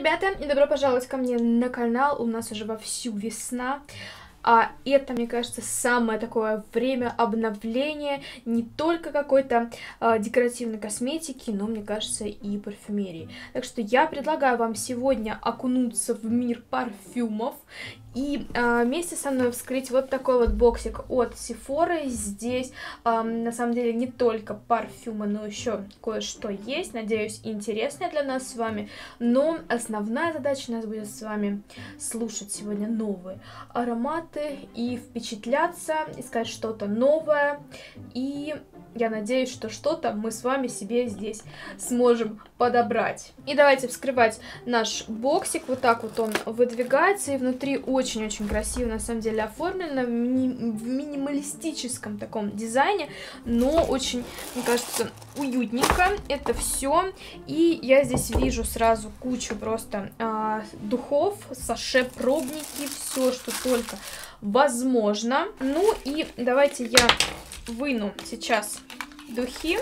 ребята, и добро пожаловать ко мне на канал. У нас уже вовсю весна. А это, мне кажется, самое такое время обновления не только какой-то декоративной косметики, но, мне кажется, и парфюмерии. Так что я предлагаю вам сегодня окунуться в мир парфюмов и вместе со мной вскрыть вот такой вот боксик от Sephora. Здесь, на самом деле, не только парфюмы, но еще кое-что есть, надеюсь, интересное для нас с вами. Но основная задача у нас будет с вами слушать сегодня новые ароматы, и впечатляться, искать что-то новое, и я надеюсь, что что-то мы с вами себе здесь сможем подобрать. И давайте вскрывать наш боксик, вот так вот он выдвигается, и внутри очень-очень красиво на самом деле оформлено, в минималистическом таком дизайне, но очень, мне кажется, уютненько это все. И я здесь вижу сразу кучу просто духов, саше-пробники, все, что только возможно. Ну и давайте я выну сейчас духи,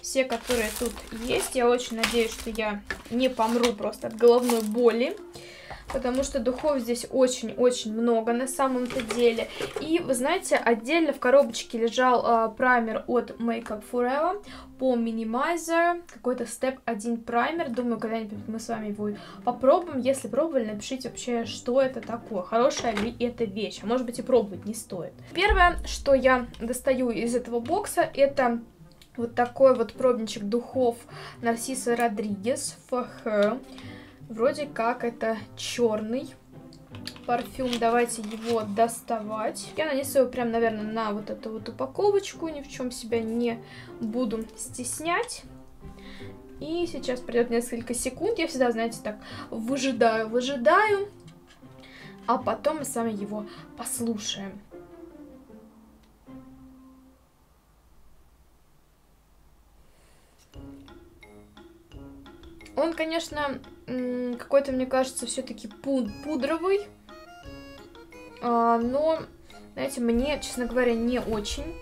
все, которые тут есть. Я очень надеюсь, что я не помру просто от головной боли, потому что духов здесь очень-очень много на самом-то деле. И, вы знаете, отдельно в коробочке лежал праймер от Make Up For Ever по Minimizer, какой-то Step 1 праймер. Думаю, когда-нибудь мы с вами его попробуем. Если пробовали, напишите вообще, что это такое, хорошая ли эта вещь. Может быть, и пробовать не стоит. Первое, что я достаю из этого бокса, это вот такой вот пробничек духов Narciso Rodriguez For Her. Вроде как это черный парфюм. Давайте его доставать. Я нанесу его прям, наверное, на вот эту вот упаковочку. Ни в чем себя не буду стеснять. И сейчас придет несколько секунд. Я всегда, знаете, так выжидаю. А потом мы с вами его послушаем. Он, конечно, какой-то, мне кажется, все-таки пудровый, но, знаете, мне, честно говоря, не очень.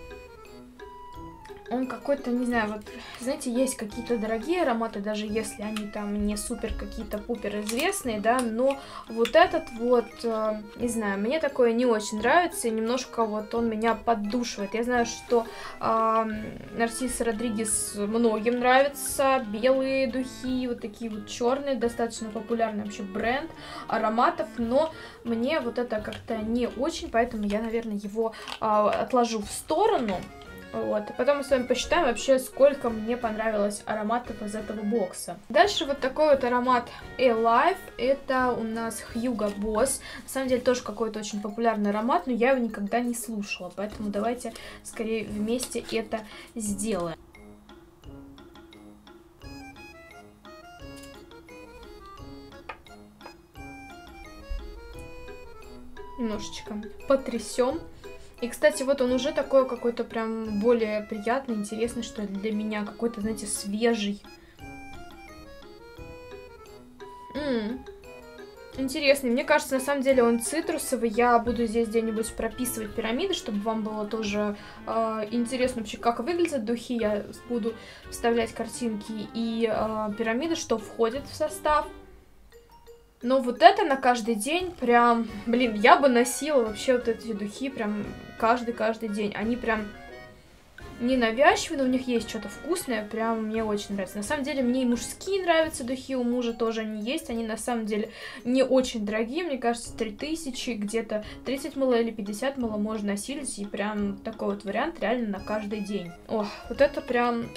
Он какой-то, не знаю, вот, знаете, есть какие-то дорогие ароматы, даже если они там не супер какие-то пупер известные, да, но вот этот вот, не знаю, мне такое не очень нравится, и немножко вот он меня поддушивает. Я знаю, что Нарциссо Родригес многим нравится, белые духи, вот такие вот черные, достаточно популярный вообще бренд ароматов, но мне вот это как-то не очень, поэтому я, наверное, его отложу в сторону. Вот, и потом мы с вами посчитаем вообще, сколько мне понравилось ароматов из этого бокса. Дальше вот такой вот аромат Alive, это у нас Hugo Boss. На самом деле тоже какой-то очень популярный аромат, но я его никогда не слушала, поэтому давайте скорее вместе это сделаем. Немножечко потрясем. И, кстати, вот он уже такой какой-то прям более приятный, интересный, что ли, для меня. Какой-то, знаете, свежий. Интересный. Мне кажется, на самом деле он цитрусовый. Я буду здесь где-нибудь прописывать пирамиды, чтобы вам было тоже интересно вообще, как выглядят духи. Я буду вставлять картинки и пирамиды, что входит в состав. Но вот это на каждый день прям, блин, я бы носила вообще вот эти духи прям каждый день. Они прям ненавязчивые, но у них есть что-то вкусное, прям мне очень нравится. На самом деле мне и мужские нравятся духи, у мужа тоже они есть, они на самом деле не очень дорогие, мне кажется, 3000, где-то 30 мл или 50 мл можно носить, и прям такой вот вариант реально на каждый день. Ох, вот это прям...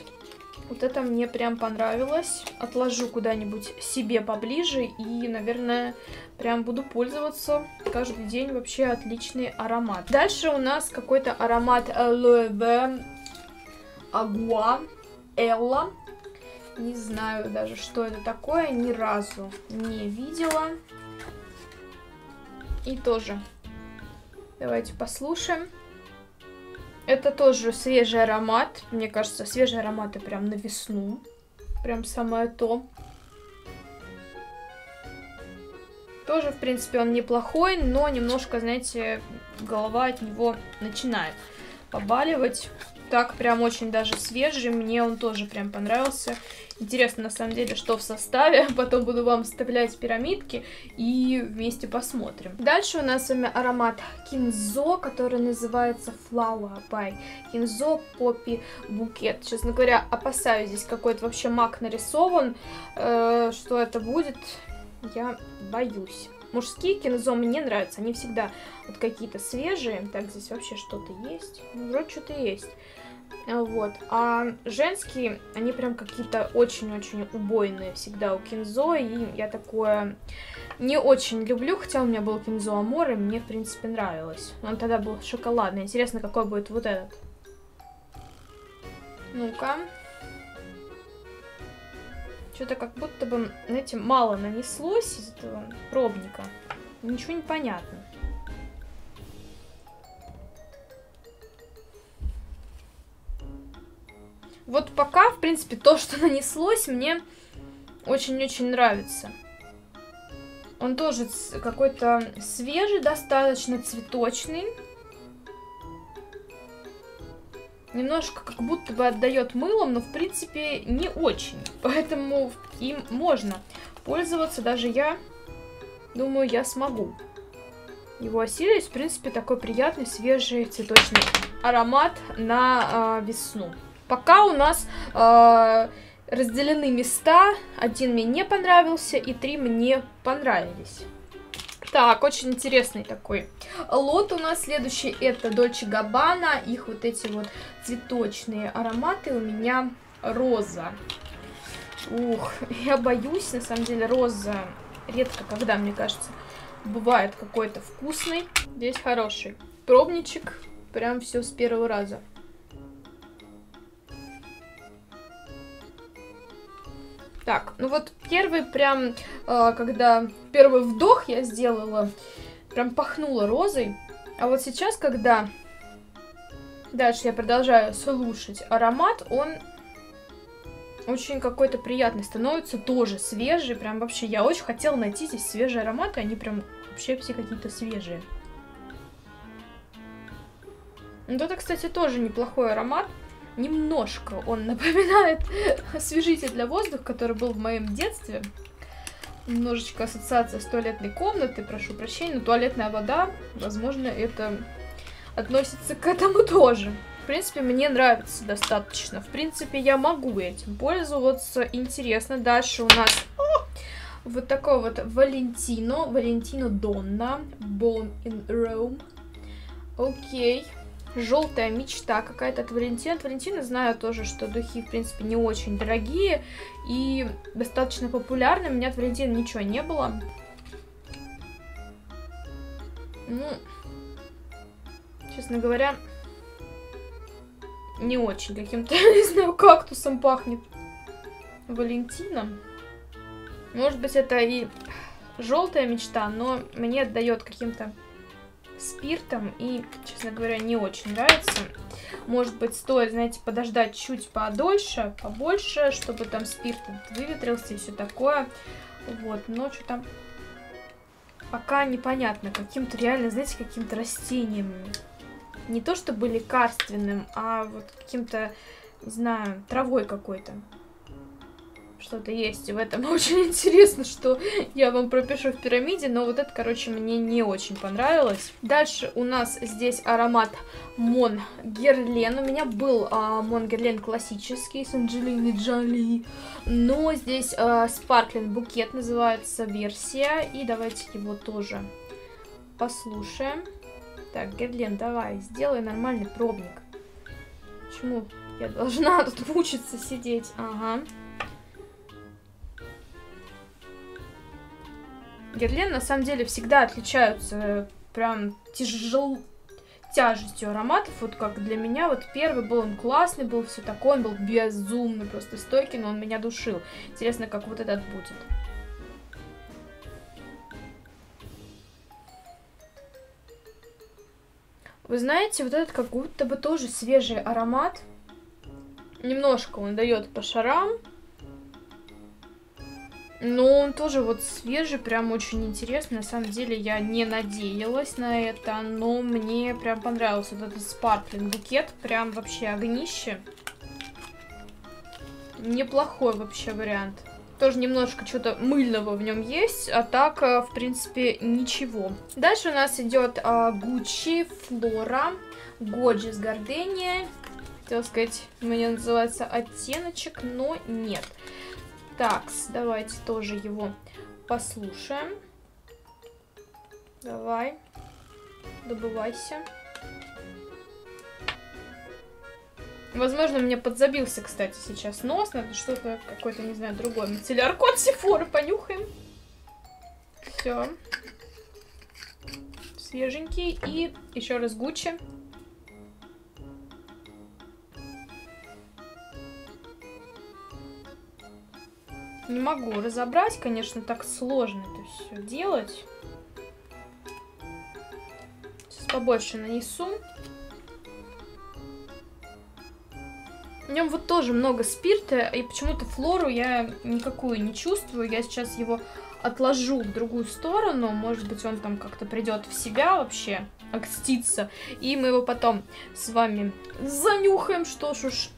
Вот это мне прям понравилось. Отложу куда-нибудь себе поближе и, наверное, прям буду пользоваться каждый день. Вообще отличный аромат. Дальше у нас какой-то аромат Loewe Agua Ella. Не знаю даже, что это такое. Ни разу не видела. И тоже давайте послушаем. Это тоже свежий аромат. Мне кажется, свежие ароматы прям на весну. Прям самое то. Тоже, в принципе, он неплохой, но немножко, знаете, голова от него начинает побаливать. так прям очень даже свежий. Мне он тоже прям понравился. Интересно, на самом деле, что в составе. Потом буду вам вставлять пирамидки и вместе посмотрим. Дальше у нас с вами аромат Kenzo, который называется Flower by Kenzo Poppy Bouquet. Честно говоря, опасаюсь, здесь какой-то вообще мак нарисован. Что это будет, я боюсь. Мужские Kenzo мне нравятся, они всегда вот какие-то свежие. Так, здесь вообще что-то есть. Ну, вроде что-то есть. Вот. А женские, они прям какие-то очень-очень убойные всегда у Kenzo. И я такое не очень люблю, хотя у меня был Kenzo Amore, и мне, в принципе, нравилось. Он тогда был шоколадный. Интересно, какой будет вот этот. Ну-ка. Что-то как будто бы, знаете, мало нанеслось из этого пробника. Ничего не понятно. Вот пока, в принципе, то, что нанеслось, мне очень-очень нравится. Он тоже какой-то свежий, достаточно цветочный. Немножко как будто бы отдает мылом, но, в принципе, не очень. Поэтому им можно пользоваться. Даже я думаю, я смогу его осилить. В принципе, такой приятный, свежий, цветочный аромат на весну. Пока у нас разделены места. Один мне не понравился, и три мне понравились. Так, очень интересный такой лот у нас. Следующий это Dolce Gabbana. Их вот эти вот цветочные ароматы. У меня роза. Ух, я боюсь, на самом деле, роза редко когда, мне кажется, бывает какой-то вкусный. Здесь хороший пробничек. Прям все с первого раза. Так, ну вот первый прям, когда первый вдох я сделала, прям пахнула розой. А вот сейчас, когда дальше я продолжаю слушать аромат, он очень какой-то приятный становится, тоже свежий. Прям вообще я очень хотела найти здесь свежие ароматы, они прям вообще все какие-то свежие. Вот это, кстати, тоже неплохой аромат. Немножко он напоминает освежитель для воздуха, который был в моем детстве. Немножечко ассоциация с туалетной комнатой, прошу прощения, но туалетная вода, возможно, это относится к этому тоже. В принципе, мне нравится достаточно. В принципе, я могу этим пользоваться. Интересно. Дальше у нас вот такой вот Valentino Donna, Born in Rome. Окей. Желтая мечта какая-то от Валентина. От Валентина знаю тоже, что духи, в принципе, не очень дорогие и достаточно популярны. У меня от Валентина ничего не было. Ну, честно говоря, не очень каким-то, не знаю, кактусом пахнет Валентина. Может быть, это и желтая мечта, но мне отдает каким-то спиртом и, честно говоря, не очень нравится. Может быть, стоит, знаете, подождать чуть подольше, побольше, чтобы там спирт выветрился и все такое. Вот, но что там пока непонятно. Каким-то реально, знаете, каким-то растением. Не то чтобы лекарственным, а вот каким-то, не знаю, травой какой-то. Что-то есть, и в этом очень интересно, что я вам пропишу в пирамиде, но вот это, короче, мне не очень понравилось. Дальше у нас здесь аромат Мон Герлен. У меня был Мон Герлен классический с Анджелиной Джоли, но здесь Sparkling букет называется версия, и давайте его тоже послушаем. Так, Герлен, давай, сделай нормальный пробник. Почему я должна тут мучиться сидеть? Ага. Герлен, на самом деле, всегда отличаются прям тяжестью ароматов. Вот как для меня, вот первый был, он классный, был все такой, он был безумный, просто стойкий, но он меня душил. Интересно, как вот этот будет. Вы знаете, вот этот как будто бы тоже свежий аромат. Немножко он дает по шарам. Но он тоже вот свежий, прям очень интересный. На самом деле я не надеялась на это, но мне прям понравился вот этот спарклинг букет. Прям вообще огнище. Неплохой вообще вариант. Тоже немножко что-то мыльного в нем есть, а так, в принципе, ничего. Дальше у нас идет Gucci, Flora, Gorgeous Gardenia. Хотела сказать, у меня называется оттеночек, но нет. Так, давайте тоже его послушаем. Давай, добывайся. Возможно, мне подзабился, кстати, сейчас нос. Надо что-то, какой-то, не знаю, другой мицелляркот Sephora понюхаем. Все. Свеженький. И еще раз Gucci. Не могу разобрать, конечно, так сложно это все делать. Сейчас побольше нанесу. В нем вот тоже много спирта, и почему-то флору я никакую не чувствую. Я сейчас его отложу в другую сторону, может быть, он там как-то придет в себя вообще, окстится, и мы его потом с вами занюхаем, что ж уж.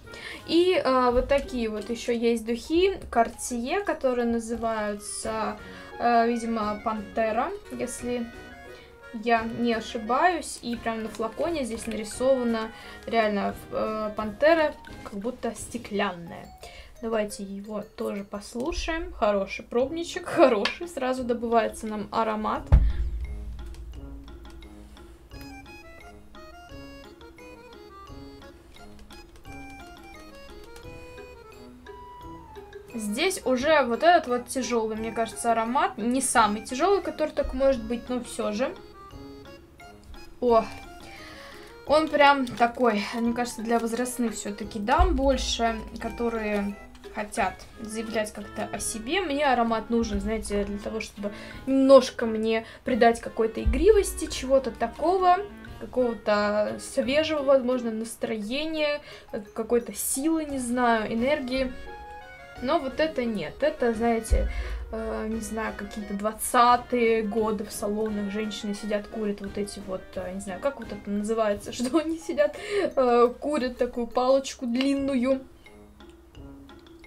И вот такие вот еще есть духи Cartier, которые называются, видимо, Пантера, если... я не ошибаюсь, и прям на флаконе здесь нарисована реально пантера, как будто стеклянная. Давайте его тоже послушаем. Хороший пробничек, хороший. Сразу добывается нам аромат. Здесь уже вот этот вот тяжелый, мне кажется, аромат. Не самый тяжелый, который так может быть, но все же. О, он прям такой, мне кажется, для возрастных все-таки дам больше, которые хотят заявлять как-то о себе. Мне аромат нужен, знаете, для того, чтобы немножко мне придать какой-то игривости, чего-то такого, какого-то свежего, возможно, настроения, какой-то силы, не знаю, энергии. Но вот это нет, это, знаете, не знаю, какие-то 20-е годы в салонах женщины сидят, курят вот эти вот, не знаю, как вот это называется, что они сидят, курят такую палочку длинную.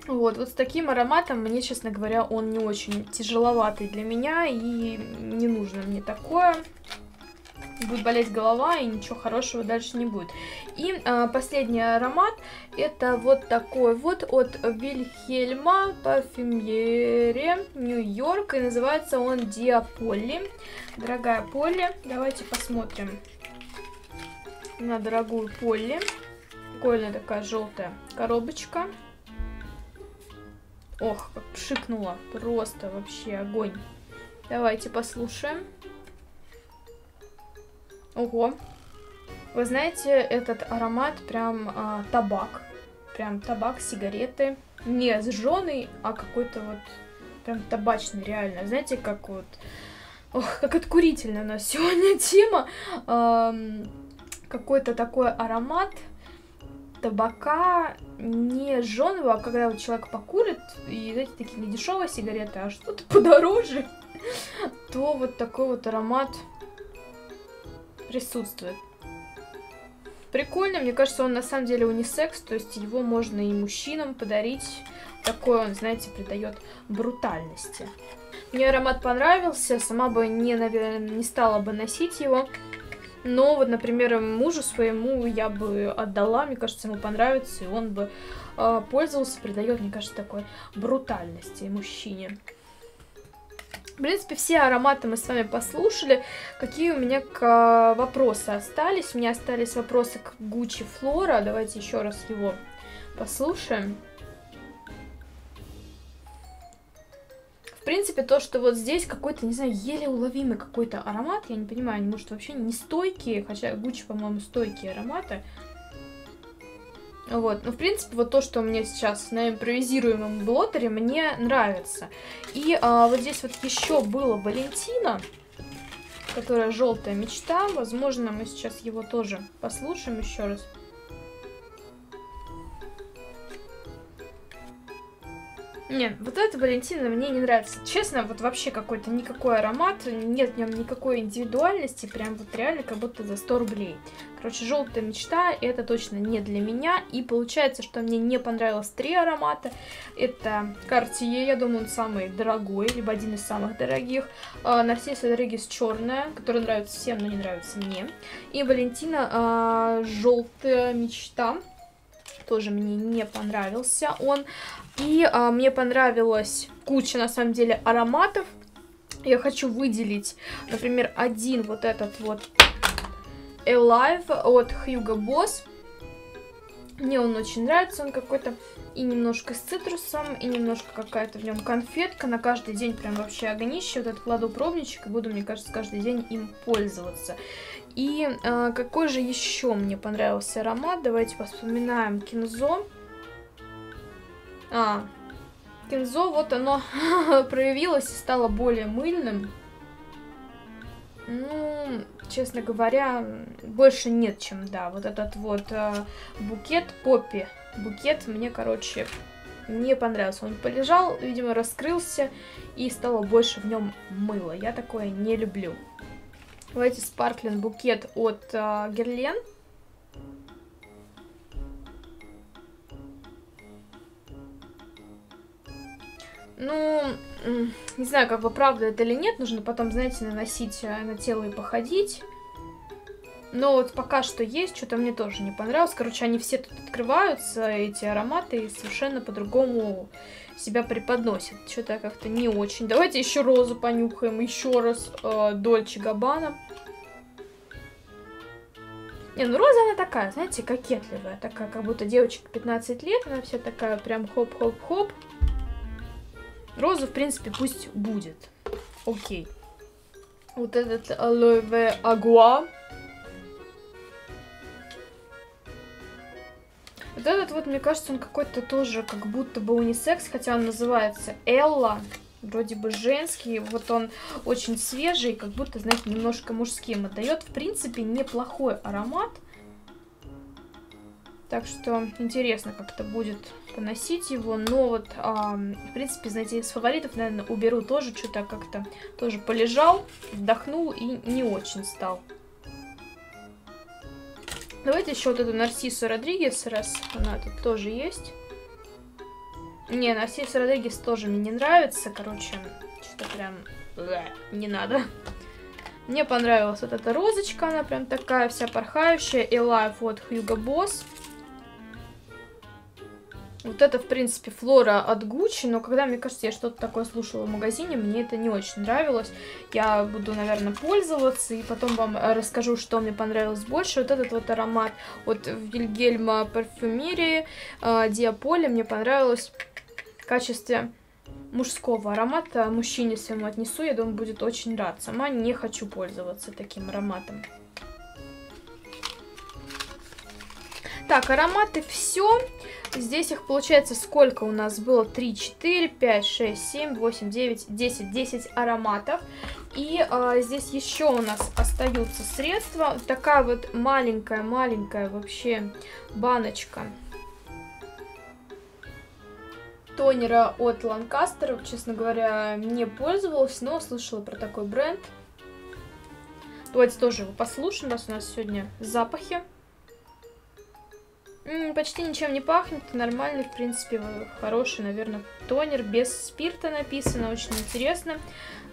Вот, вот с таким ароматом мне, честно говоря, он не очень тяжеловатый для меня, и не нужно мне такое. Будет болеть голова, и ничего хорошего дальше не будет. И последний аромат, это вот такой вот от Вильхельма Парфюмере, Нью-Йорк, и называется он Диаполли. Дорогая Полли, давайте посмотрим на дорогую Полли. Прикольная такая желтая коробочка. Ох, как пшикнула, просто вообще огонь. Давайте послушаем. Ого, вы знаете, этот аромат прям табак, сигареты, не сжженный, а какой-то вот прям табачный реально, знаете, как вот, ох, как откурительная у нас сегодня тема, какой-то такой аромат табака не сжженного, а когда вот человек покурит, и знаете, такие не дешевые сигареты, а что-то подороже, то вот такой вот аромат присутствует. Прикольно, мне кажется, он на самом деле унисекс, то есть его можно и мужчинам подарить. Такой он, знаете, придает брутальности. Мне аромат понравился, сама бы не, наверное, не стала бы носить его, но вот, например, мужу своему я бы отдала, мне кажется, ему понравится, и он бы пользовался, придает, мне кажется, такой брутальности мужчине. В принципе, все ароматы мы с вами послушали. Какие у меня вопросы остались? У меня остались вопросы к Gucci Flora. Давайте еще раз его послушаем. В принципе, то, что вот здесь какой-то, не знаю, еле уловимый какой-то аромат. Я не понимаю, они, может, вообще не стойкие. Хотя Gucci, по-моему, стойкие ароматы. Вот, ну, в принципе, вот то, что у меня сейчас на импровизируемом блотере, мне нравится. И вот здесь вот еще было Валентино, которая желтая мечта. Возможно, мы сейчас его тоже послушаем еще раз. Не, вот это Валентина мне не нравится. Честно, вот вообще какой-то никакой аромат, нет в нем никакой индивидуальности, прям вот реально как будто за 100 рублей. Короче, желтая мечта, это точно не для меня. И получается, что мне не понравилось 3 аромата. Это Cartier, я думаю, он самый дорогой, либо один из самых дорогих. Нарциссо Rodriguez черная, которая нравится всем, но не нравится мне. И Валентина желтая мечта. Тоже мне не понравился он. И мне понравилась куча, на самом деле, ароматов. Я хочу выделить, например, один вот этот вот Alive от Hugo Boss. Мне он очень нравится, он какой-то и немножко с цитрусом, и немножко какая-то в нем конфетка. На каждый день прям вообще огнище. Вот этот кладу пробничек и буду, мне кажется, каждый день им пользоваться. И какой же еще мне понравился аромат? Давайте вспоминаем Kenzo. Kenzo, вот оно проявилось и стало более мыльным. Ну, честно говоря, больше нет, чем, да, вот этот вот букет Поппи. Букет мне, короче, не понравился. Он полежал, видимо, раскрылся, и стало больше в нем мыла. Я такое не люблю. Давайте спарклин букет от Guerlain. Ну, не знаю, как бы правда это или нет. Нужно потом, знаете, наносить на тело и походить. Но вот пока что есть, что-то мне тоже не понравилось. Короче, они все тут открываются, эти ароматы, и совершенно по-другому себя преподносят. Что-то как-то не очень. Давайте еще розу понюхаем, еще раз Dolce Gabbana. Не, ну роза она такая, знаете, кокетливая. Такая, как будто девочка 15 лет, она вся такая прям хоп-хоп-хоп. Розу, в принципе, пусть будет. Окей. Вот этот Loewe Agua. Вот этот вот, мне кажется, он какой-то тоже как будто бы унисекс, хотя он называется Элла. Вроде бы женский, вот он очень свежий, как будто, знаете, немножко мужским отдает. В принципе, неплохой аромат. Так что интересно, как это будет поносить его. Но вот, в принципе, знаете, из фаворитов, наверное, уберу тоже. Что-то как-то тоже полежал, вдохнул и не очень стал. Давайте еще вот эту Нарсису Родригес, раз она тут тоже есть. Не, Нарсису Родригес тоже мне не нравится. Короче, что-то прям не надо. Мне понравилась вот эта розочка, она прям такая вся порхающая. Alive от Hugo Boss. Вот это, в принципе, Флора от Gucci, но когда, мне кажется, я что-то такое слушала в магазине, мне это не очень нравилось. Я буду, наверное, пользоваться и потом вам расскажу, что мне понравилось больше. Вот этот вот аромат от Вильгельма Парфюмерии, Диаполи, мне понравилось в качестве мужского аромата. Мужчине своему отнесу, я думаю, будет очень рад. Сама не хочу пользоваться таким ароматом. Так, ароматы все. Здесь их получается сколько у нас было? 3, 4, 5, 6, 7, 8, 9, 10. 10 ароматов. И здесь еще у нас остаются средства. Такая вот маленькая-маленькая вообще баночка тонера от Lancaster. Честно говоря, не пользовалась, но слышала про такой бренд. Давайте тоже его послушаем, раз у нас сегодня запахи. Почти ничем не пахнет, нормальный, в принципе, хороший, наверное, тонер, без спирта написано, очень интересно.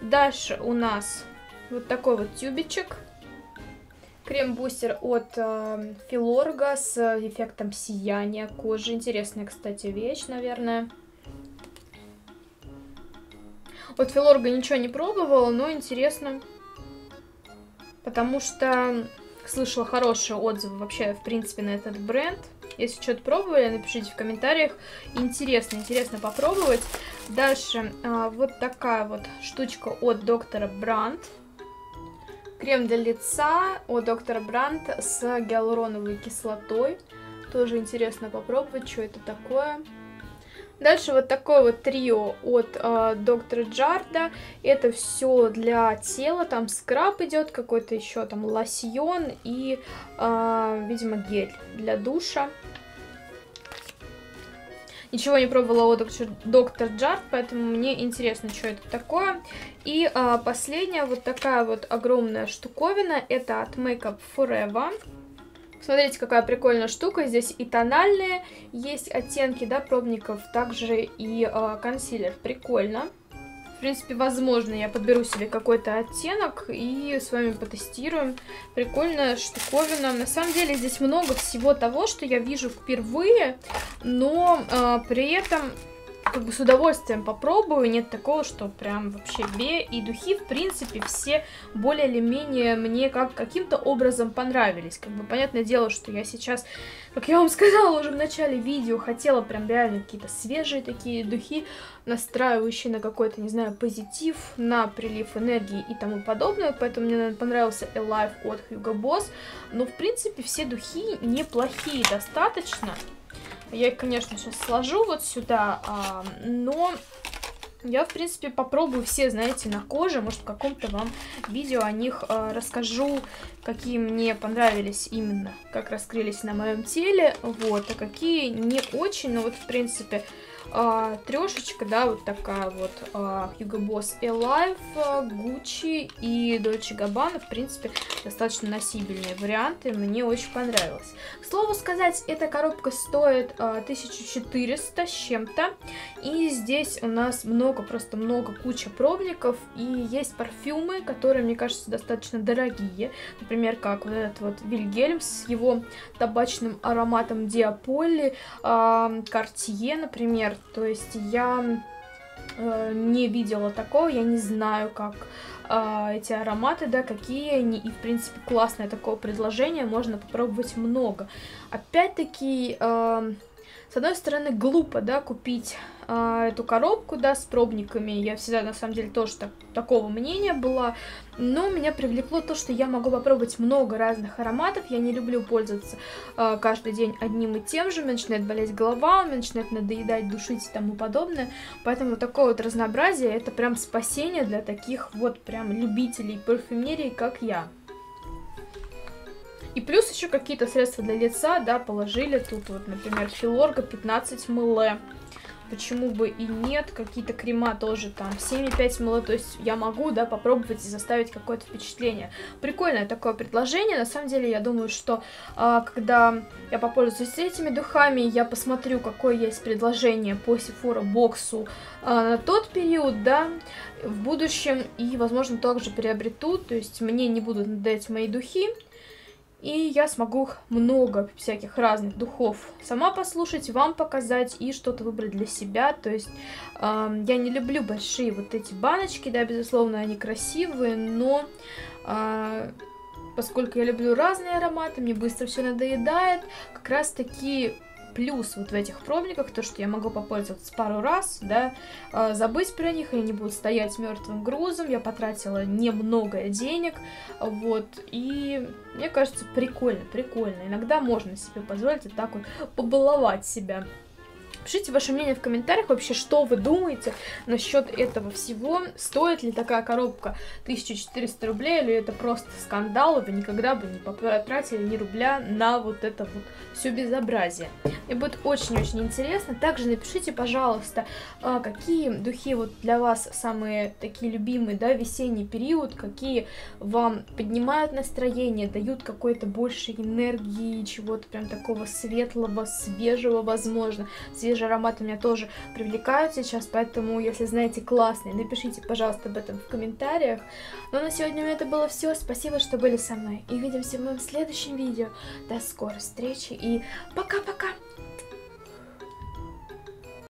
Дальше у нас вот такой вот тюбичек, крем-бустер от Filorga с эффектом сияния кожи, интересная, кстати, вещь, наверное. От Filorga ничего не пробовала, но интересно, потому что слышала хорошие отзывы вообще, в принципе, на этот бренд. Если что-то пробовали, напишите в комментариях. Интересно, интересно попробовать. Дальше вот такая вот штучка от Доктора Бранд. Крем для лица от Доктора Бранд с гиалуроновой кислотой. Тоже интересно попробовать, что это такое. Дальше вот такое вот трио от Доктора Jarda. Это все для тела. Там скраб идет, какой-то еще там лосьон и, видимо, гель для душа. Ничего не пробовала у Доктор Джард, поэтому мне интересно, что это такое. И последняя вот такая вот огромная штуковина. Это от Make Up For Ever. Смотрите, какая прикольная штука. Здесь и тональные есть оттенки, да, пробников, также и консилер. Прикольно. В принципе, возможно, я подберу себе какой-то оттенок и с вами потестируем. Прикольная штуковина. На самом деле здесь много всего того, что я вижу впервые, но при этом как бы с удовольствием попробую. Нет такого, что прям вообще бе. И духи, в принципе, все более или менее мне каким-то образом понравились. Как бы понятное дело, что я сейчас, как я вам сказала уже в начале видео, хотела прям реально какие-то свежие такие духи, настраивающие на какой-то, не знаю, позитив, на прилив энергии и тому подобное. Поэтому мне, наверное, понравился Alive от Hugo Boss. Но, в принципе, все духи неплохие достаточно. Я их, конечно, сейчас сложу вот сюда, но я, в принципе, попробую все, знаете, на коже. Может, в каком-то вам видео о них расскажу, какие мне понравились именно, как раскрылись на моем теле, вот, а какие не очень. Но вот, в принципе, трешечка, да, вот такая вот, Hugo Boss Alive, Gucci и Dolce Gabbana, в принципе, достаточно носибельные варианты, мне очень понравилось. К слову сказать, эта коробка стоит 1400 с чем-то, и здесь у нас много, просто много, куча пробников, и есть парфюмы, которые, мне кажется, достаточно дорогие, например, как вот этот вот Вильгельм с его табачным ароматом Диаполи, Cartier, например. То есть я не видела такого, я не знаю, как эти ароматы, да, какие они, и, в принципе, классное такое предложение, можно попробовать много. Опять-таки, с одной стороны, глупо, да, купить эту коробку, да, с пробниками, я всегда, на самом деле, тоже такого мнения была, но меня привлекло то, что я могу попробовать много разных ароматов, я не люблю пользоваться каждый день одним и тем же, мне начинает болеть голова, мне начинает надоедать, душить и тому подобное, поэтому такое вот разнообразие, это прям спасение для таких вот прям любителей парфюмерии, как я. И плюс еще какие-то средства для лица, да, положили тут вот, например, Filorga 15 мл. Почему бы и нет, какие-то крема тоже там 7,5 мл, то есть я могу, да, попробовать и заставить какое-то впечатление. Прикольное такое предложение, на самом деле я думаю, что когда я попользуюсь этими духами, я посмотрю, какое есть предложение по Sephora боксу на тот период, да, в будущем, и, возможно, также приобрету, то есть мне не будут надоедать мои духи. И я смогу много всяких разных духов сама послушать, вам показать и что-то выбрать для себя. То есть я не люблю большие вот эти баночки, да, безусловно, они красивые, но поскольку я люблю разные ароматы, мне быстро все надоедает, как раз таки плюс вот в этих пробниках, то, что я могу попользоваться пару раз, да, забыть про них, они не будут стоять мертвым грузом, я потратила немного денег, вот, и мне кажется, прикольно, прикольно, иногда можно себе позволить вот так вот побаловать себя. Пишите ваше мнение в комментариях вообще, что вы думаете насчет этого всего. Стоит ли такая коробка 1400 рублей, или это просто скандал, и вы никогда бы не потратили ни рубля на вот это вот все безобразие. Мне будет очень-очень интересно. Также напишите, пожалуйста, какие духи вот для вас самые такие любимые, да, весенний период, какие вам поднимают настроение, дают какой-то больше энергии, чего-то прям такого светлого, свежего, возможно, свежего. Же ароматы меня тоже привлекают сейчас, поэтому, если знаете классные, напишите, пожалуйста, об этом в комментариях. Ну, на сегодня у меня это было все. Спасибо, что были со мной. И увидимся в моем следующем видео. До скорой встречи и пока-пока!